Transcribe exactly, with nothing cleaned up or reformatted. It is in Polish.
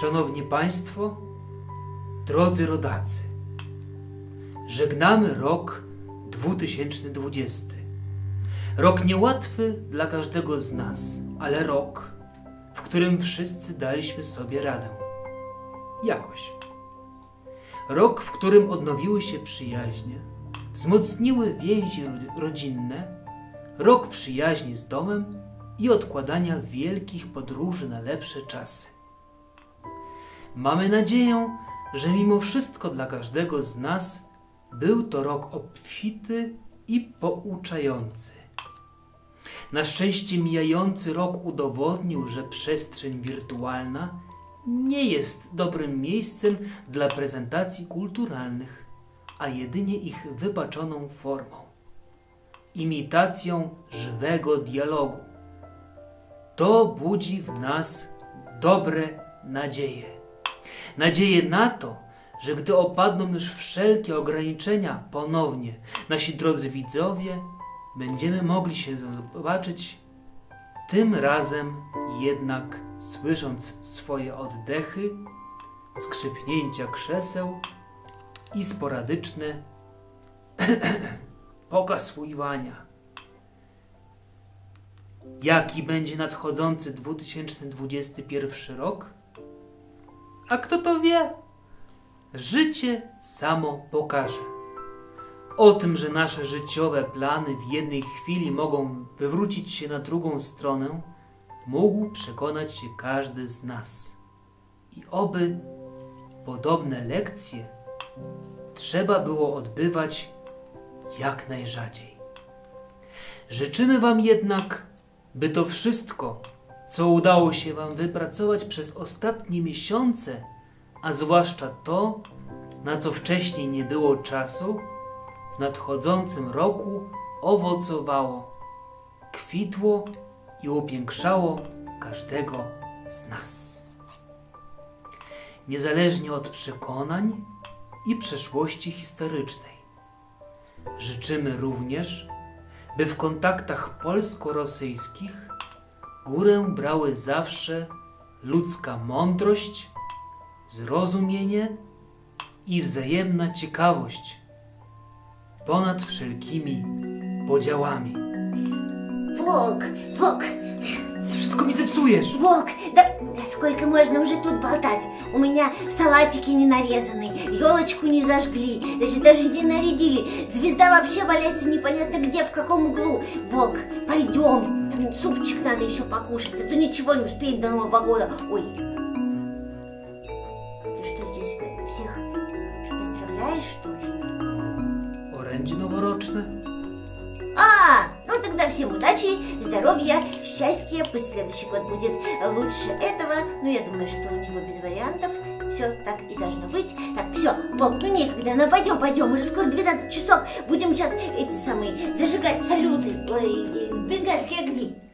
Szanowni Państwo, drodzy rodacy, żegnamy rok dwa tysiące dwudziesty. Rok niełatwy dla każdego z nas, ale rok, w którym wszyscy daliśmy sobie radę. Jakoś. Rok, w którym odnowiły się przyjaźnie, wzmocniły więzi rodzinne, rok przyjaźni z domem i odkładania wielkich podróży na lepsze czasy. Mamy nadzieję, że mimo wszystko dla każdego z nas był to rok obfity i pouczający. Na szczęście mijający rok udowodnił, że przestrzeń wirtualna nie jest dobrym miejscem dla prezentacji kulturalnych, a jedynie ich wypaczoną formą, imitacją żywego dialogu. To budzi w nas dobre nadzieje. Nadzieję na to, że gdy opadną już wszelkie ograniczenia ponownie, nasi drodzy widzowie, będziemy mogli się zobaczyć, tym razem jednak słysząc swoje oddechy, skrzypnięcia krzeseł i sporadyczne pokasływania. Jaki będzie nadchodzący dwa tysiące dwudziesty pierwszy rok? A kto to wie? Życie samo pokaże. O tym, że nasze życiowe plany w jednej chwili mogą wywrócić się na drugą stronę, mógł przekonać się każdy z nas. I oby podobne lekcje trzeba było odbywać jak najrzadziej. Życzymy Wam jednak, by to wszystko, co udało się Wam wypracować przez ostatnie miesiące, a zwłaszcza to, na co wcześniej nie było czasu, w nadchodzącym roku owocowało, kwitło i upiększało każdego z nas. Niezależnie od przekonań i przeszłości historycznej. Życzymy również, by w kontaktach polsko-rosyjskich górę brały zawsze ludzka mądrość, zrozumienie i wzajemna ciekawość ponad wszelkimi podziałami. Wok, wok! Ty wszystko mi zepsujesz! Вок, да, да сколько можно уже тут болтать? У меня салатики не нарезаны, елочку не зажгли, даже, даже не нарядили. Звезда вообще валяется непонятно где, в каком углу. Вок, пойдем, там супчик надо еще покушать, а то ничего не успеем до Нового года. Ой. Ты что, здесь всех поздравляешь, что ли? Оранжи новорочные. А, ну тогда всем удачи, здоровья, счастья, пусть следующий год будет лучше этого. Ну, я думаю, что у него без вариантов. Все так и должно быть. Так, все, Вок, ну некогда, ну пойдем, пойдем, уже скоро двенадцать часов. Будем сейчас эти самые зажигать салюты, бенгарские огни.